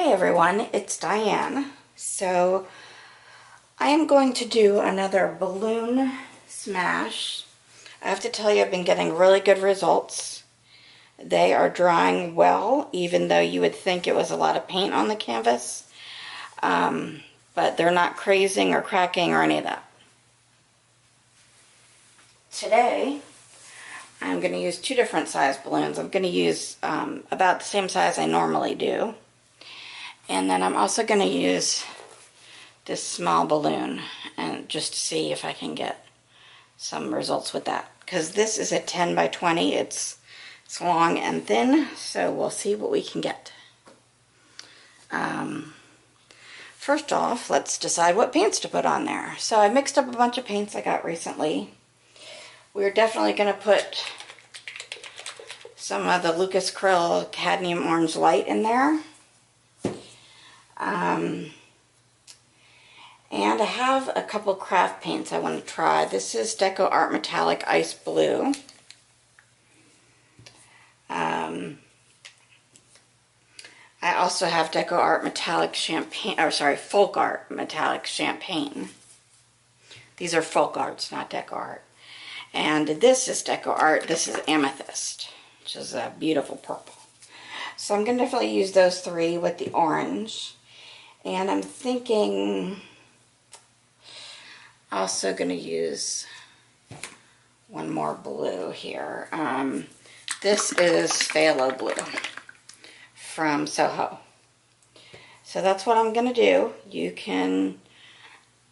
Hey everyone, it's Diane. So I am going to do another balloon smash. I have to tell you, I've been getting really good results. They are drying well, even though you would think it was a lot of paint on the canvas. But they're not crazing or cracking or any of that. Today, I'm going to use two different size balloons. I'm going to use about the same size I normally do. And then I'm also going to use this small balloon and just to see if I can get some results with that. Because this is a 10 by 20. It's long and thin, so we'll see what we can get. First off, let's decide what paints to put on there. So I mixed up a bunch of paints I got recently. We're definitely going to put some of the Lucas Krill Cadmium Orange Light in there. And I have a couple craft paints I want to try. This is Deco Art Metallic Ice Blue. I also have Deco Art Metallic Champagne, or sorry, Folk Art Metallic Champagne. These are Folk Arts, not Deco Art. And this is Deco Art. This is Amethyst, which is a beautiful purple. So I'm going to definitely use those three with the orange. And I'm thinking also going to use one more blue here. This is Phthalo Blue from Soho. So that's what I'm going to do. You can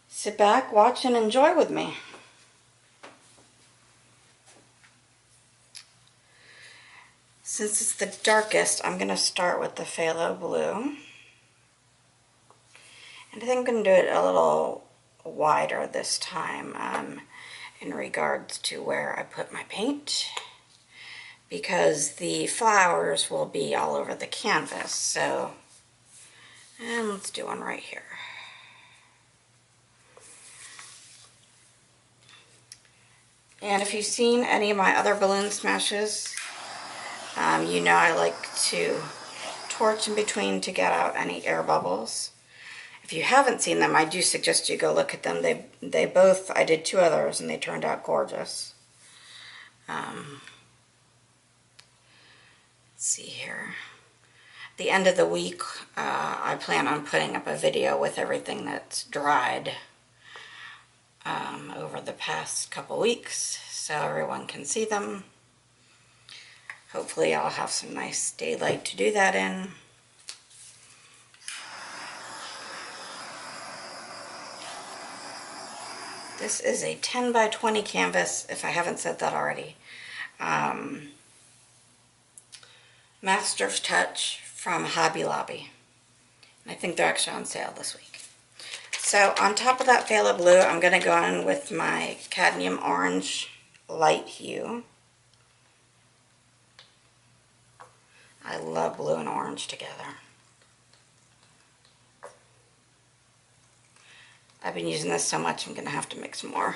sit back, watch, and enjoy with me. Since it's the darkest, I'm going to start with the Phthalo Blue. And I think I'm going to do it a little wider this time in regards to where I put my paint, because the flowers will be all over the canvas. So, and let's do one right here. And if you've seen any of my other balloon smashes, you know I like to torch in between to get out any air bubbles. If you haven't seen them, I do suggest you go look at them. They both, I did two others and they turned out gorgeous. Let's see here. At the end of the week, I plan on putting up a video with everything that's dried over the past couple weeks so everyone can see them. Hopefully I'll have some nice daylight to do that in. This is a 10 by 20 canvas, if I haven't said that already. Master's Touch from Hobby Lobby. And I think they're actually on sale this week. So on top of that Phthalo Blue, I'm going to go in with my Cadmium Orange Light Hue. I love blue and orange together. I've been using this so much, I'm going to have to mix more.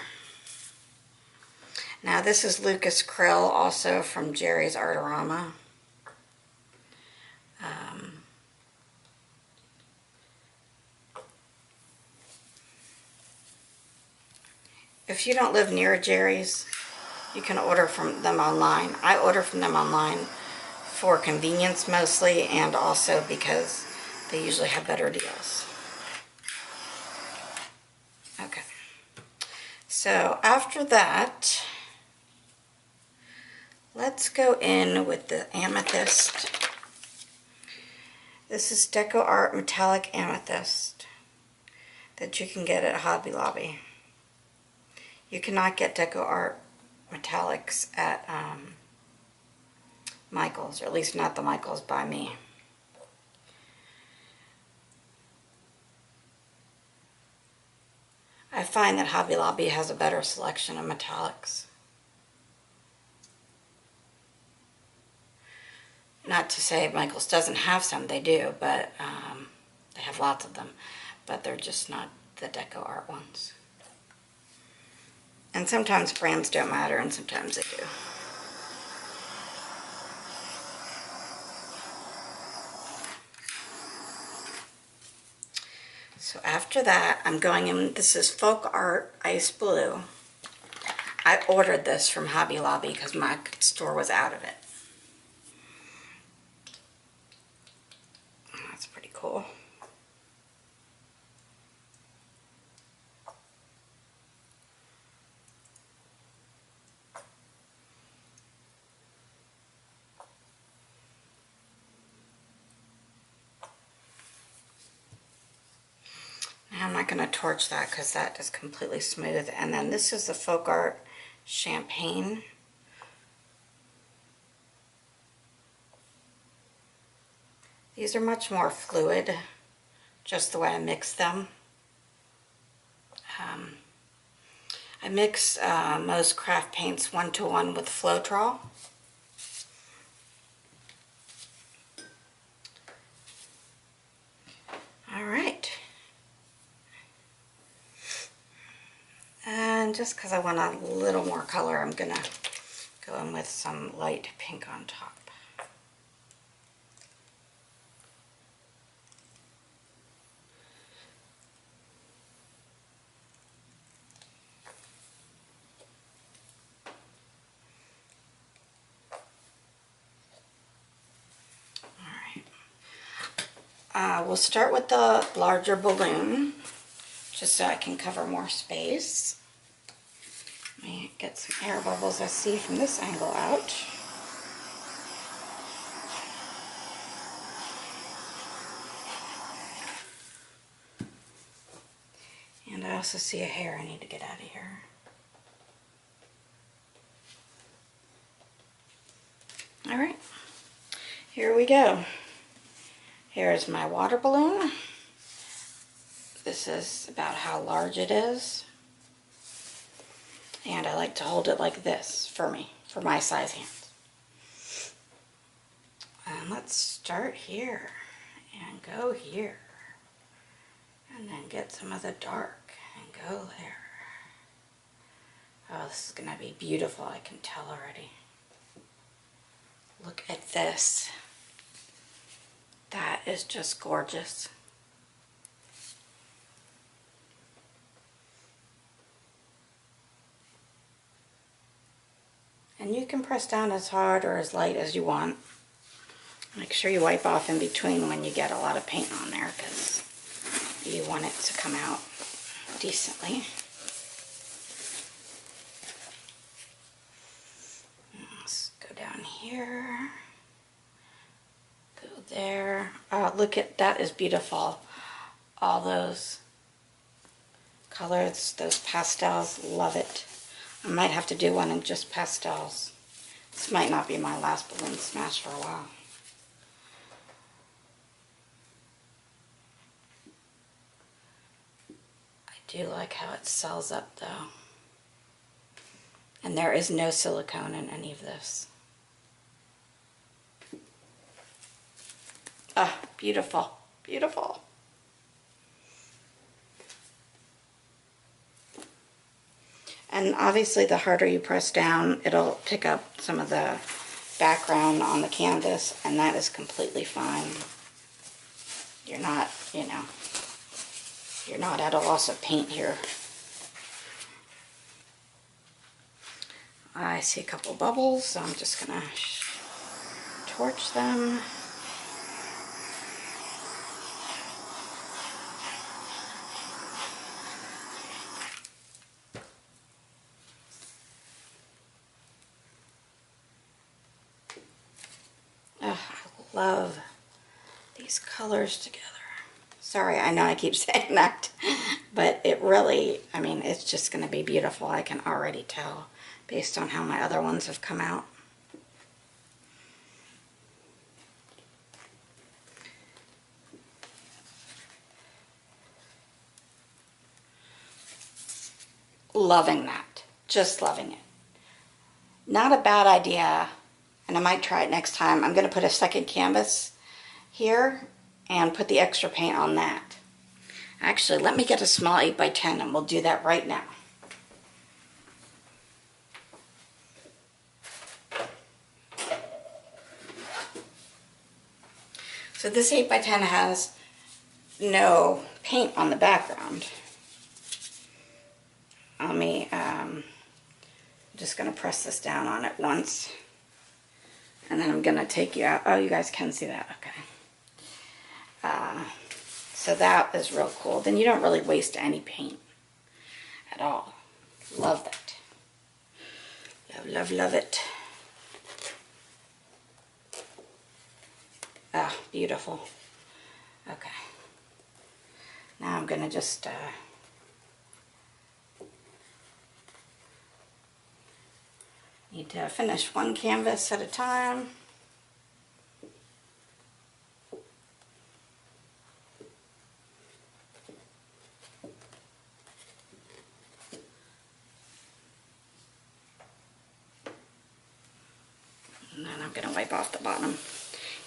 Now this is Lucas Krill, also from Jerry's Artorama. If you don't live near Jerry's, you can order from them online. I order from them online for convenience mostly, and also because they usually have better deals. Okay, so after that, let's go in with the Amethyst. This is Deco Art Metallic Amethyst that you can get at Hobby Lobby. You cannot get Deco Art Metallics at Michaels, or at least not the Michaels by me. I find that Hobby Lobby has a better selection of metallics. Not to say Michaels doesn't have some, they do, but they have lots of them, but they're just not the Deco Art ones. And sometimes brands don't matter, and sometimes they do. So after that, I'm going in, this is Folk Art Ice Blue. I ordered this from Hobby Lobby because my store was out of it. That's pretty cool. I'm not going to torch that because that is completely smooth. And then this is the Folk Art Champagne. These are much more fluid, just the way I mix them. I mix most craft paints 1-to-1 with Floetrol. All right. And just because I want a little more color, I'm going to go in with some light pink on top. All right. We'll start with the larger balloon, just so I can cover more space. Let me get some air bubbles I see from this angle out. And I also see a hair I need to get out of here. All right, here we go. Here's my water balloon. This is about how large it is. And I like to hold it like this for my size hands. And let's start here and go here. And then get some of the dark and go there. Oh, this is gonna be beautiful, I can tell already. Look at this. That is just gorgeous. And you can press down as hard or as light as you want. Make sure you wipe off in between when you get a lot of paint on there because you want it to come out decently. Let's go down here, go there. Oh, look at that, is beautiful. All those colors, those pastels, love it. I might have to do one in just pastels. This might not be my last balloon smash for a while. I do like how it sells up though. And there is no silicone in any of this. Ah, beautiful, beautiful. And obviously the harder you press down, it'll pick up some of the background on the canvas, and that is completely fine. You're not, you know, you're not at a loss of paint here. I see a couple bubbles, so I'm just gonna torch them. Love these colors together. Sorry, I know I keep saying that, but it really, I mean, it's just going to be beautiful. I can already tell based on how my other ones have come out. Loving that. Just loving it. Not a bad idea. And I might try it next time. I'm going to put a second canvas here and put the extra paint on that. Actually, let me get a small 8x10 and we'll do that right now. So this 8x10 has no paint on the background. Let me, I'm just going to press this down on it once, and then I'm going to take you out. Oh, you guys can see that, okay. So that is real cool. Then you don't really waste any paint at all. Love that. Love, love, love it. Ah, oh, beautiful. Okay. Now I'm going to just... need to finish one canvas at a time. And then I'm going to wipe off the bottom.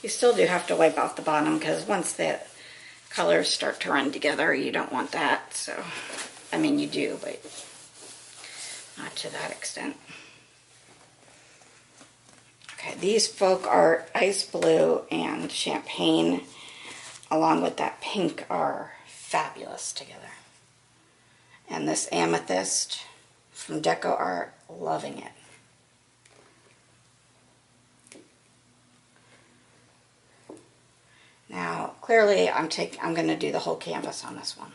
You still do have to wipe off the bottom because once the colors start to run together, you don't want that. So, I mean, you do, but not to that extent. Okay, these Folk Art Ice Blue and Champagne, along with that pink, are fabulous together. And this Amethyst from Deco Art, loving it. Now, clearly, I'm going to do the whole canvas on this one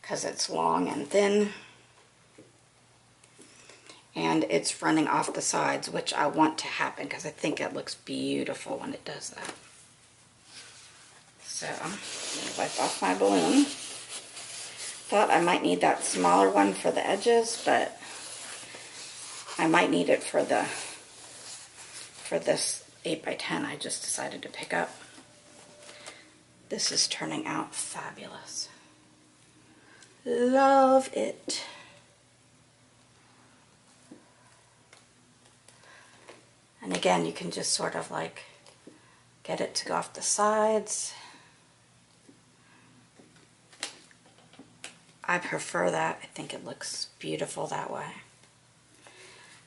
because it's long and thin. And it's running off the sides, which I want to happen because I think it looks beautiful when it does that. So, I'm going to wipe off my balloon. Thought I might need that smaller one for the edges, but I might need it for the this 8x10 I just decided to pick up. This is turning out fabulous. Love it. And again, you can just sort of like get it to go off the sides. I prefer that. I think it looks beautiful that way.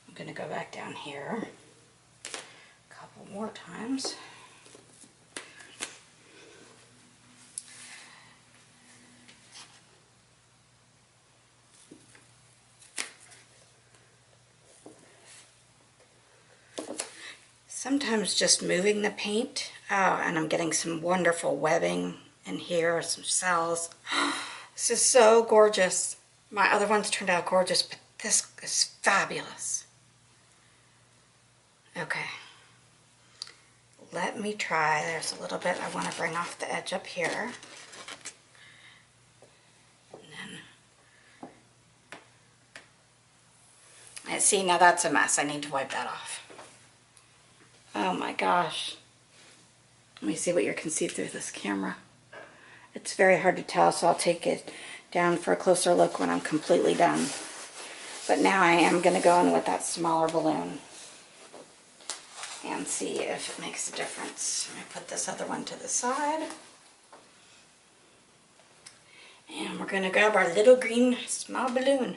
I'm going to go back down here a couple more times. Sometimes just moving the paint. Oh, and I'm getting some wonderful webbing in here, some cells. This is so gorgeous. My other ones turned out gorgeous, but this is fabulous. Okay. Let me try. There's a little bit I want to bring off the edge up here. And then... and see, now that's a mess. I need to wipe that off. Oh my gosh. Let me see what you can see through this camera. It's very hard to tell, so I'll take it down for a closer look when I'm completely done. But now I am going to go in with that smaller balloon and see if it makes a difference. I'm going to put this other one to the side. And we're going to grab our little green small balloon.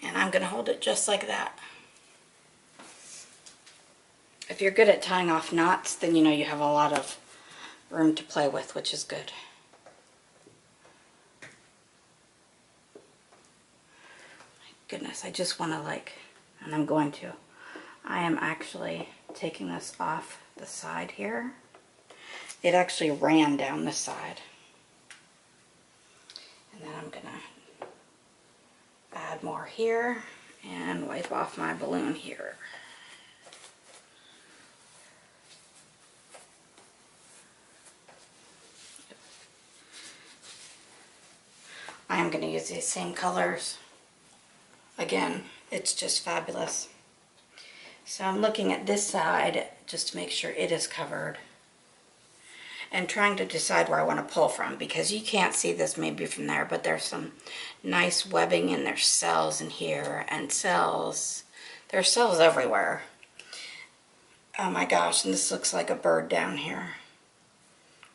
And I'm going to hold it just like that. If you're good at tying off knots, then you know you have a lot of room to play with, which is good. My goodness, I just want to like, and I'm going to, I am actually taking this off the side here. It actually ran down the side. And then I'm gonna add more here and wipe off my balloon here. I am going to use these same colors. Again, it's just fabulous. So I'm looking at this side just to make sure it is covered and trying to decide where I want to pull from because you can't see this maybe from there, but there's some nice webbing and there's cells in here and cells. There's cells everywhere. Oh my gosh, and this looks like a bird down here.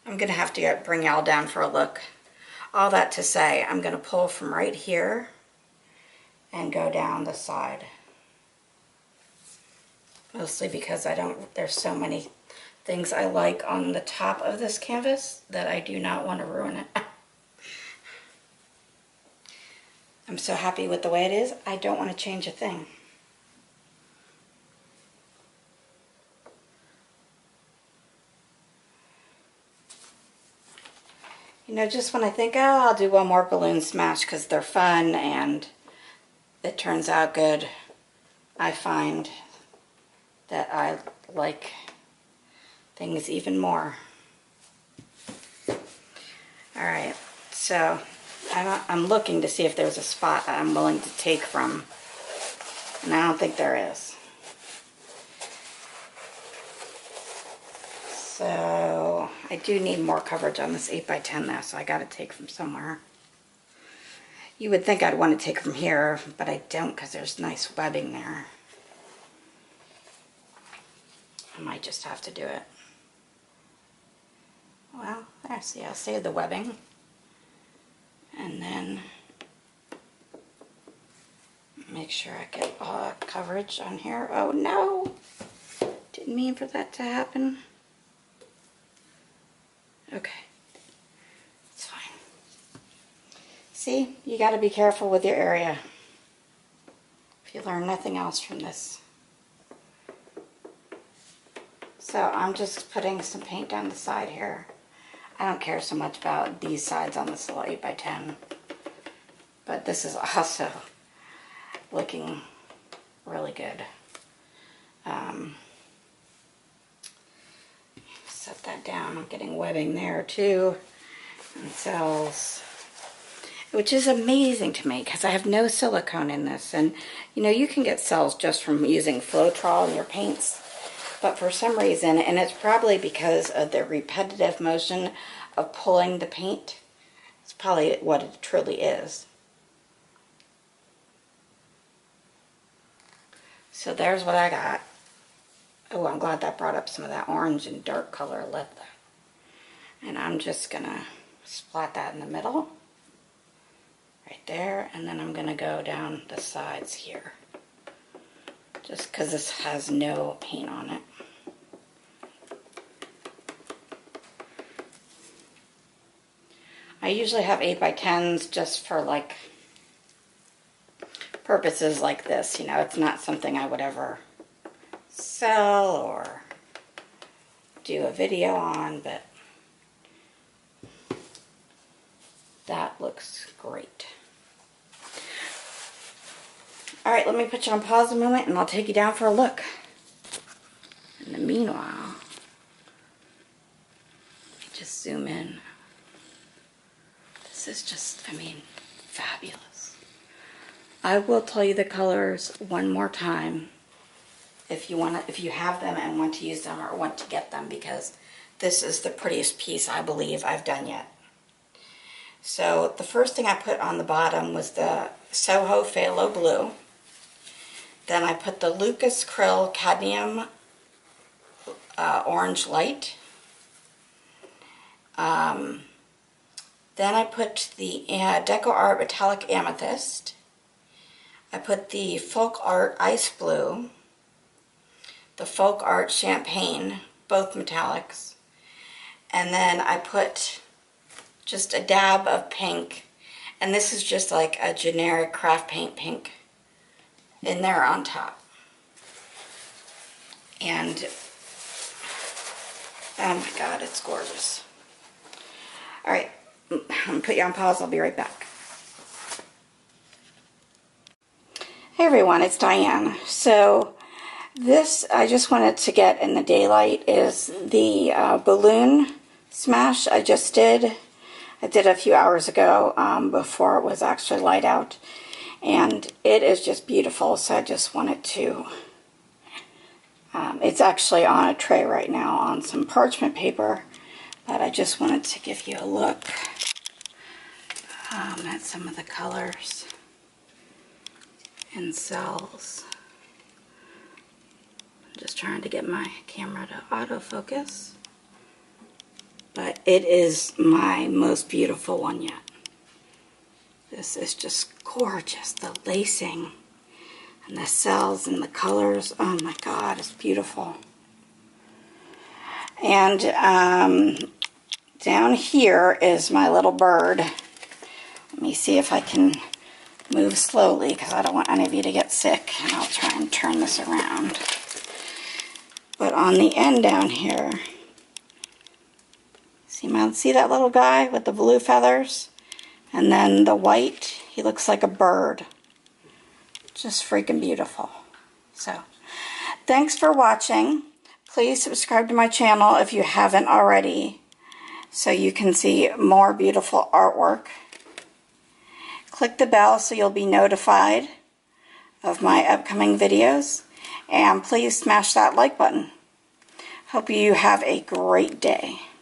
I'm going to have to bring y'all down for a look. All that to say, I'm going to pull from right here and go down the side. Mostly because I don't, there's so many things I like on the top of this canvas that I do not want to ruin it. I'm so happy with the way it is. I don't want to change a thing. You know, just when I think, oh, I'll do one more balloon smash because they're fun and it turns out good, I find that I like things even more. All right, so I'm looking to see if there's a spot that I'm willing to take from, and I don't think there is. So I do need more coverage on this 8x10 though, so I gotta take from somewhere. You would think I'd want to take from here, but I don't because there's nice webbing there. I might just have to do it. Well, there, see, I'll save the webbing. And then make sure I get all that coverage on here. Oh no! Didn't mean for that to happen. Okay. It's fine. See, you got to be careful with your area. If you learn nothing else from this. So I'm just putting some paint down the side here. I don't care so much about these sides on this little 8x10, but this is also looking really good. Set that down. I'm getting webbing there too, and cells, which is amazing to me because I have no silicone in this. And you know, you can get cells just from using Floetrol in your paints. But for some reason, and it's probably because of the repetitive motion of pulling the paint, it's probably what it truly is. So there's what I got. Oh, I'm glad that brought up some of that orange and dark color left there. And I'm just gonna splat that in the middle, right there, and then I'm gonna go down the sides here, just because this has no paint on it. I usually have 8x10s just for like purposes like this, you know, it's not something I would ever sell or do a video on, but that looks great. All right, let me put you on pause a moment and I'll take you down for a look. In the meanwhile, let me just zoom in. This is just, I mean, fabulous. I will tell you the colors one more time if you want to, if you have them and want to use them or want to get them, because this is the prettiest piece I believe I've done yet. So the first thing I put on the bottom was the Soho Phthalo Blue. Then I put the Lucas Krill Cadmium Orange Light. Then I put the Deco Art Metallic Amethyst. I put the Folk Art Ice Blue. The Folk Art Champagne, both metallics. And then I put just a dab of pink. And this is just like a generic craft paint pink in there on top. And oh my God, it's gorgeous. All right, I'm gonna put you on pause, I'll be right back. Hey everyone, it's Diane. So this, I just wanted to get in the daylight, is the balloon smash I just did. I did a few hours ago before it was actually light out, and it is just beautiful, so I just wanted to, it's actually on a tray right now on some parchment paper, but I just wanted to give you a look at some of the colors and cells. I'm just trying to get my camera to autofocus. But it is my most beautiful one yet. This is just gorgeous. The lacing and the cells and the colors. Oh my God, it's beautiful. And down here is my little bird. Let me see if I can move slowly because I don't want any of you to get sick. And I'll try and turn this around. But on the end down here, see that little guy with the blue feathers? And then the white, he looks like a bird. Just freaking beautiful. So, thanks for watching. Please subscribe to my channel if you haven't already, so you can see more beautiful artwork. Click the bell so you'll be notified of my upcoming videos. And please smash that like button. Hope you have a great day.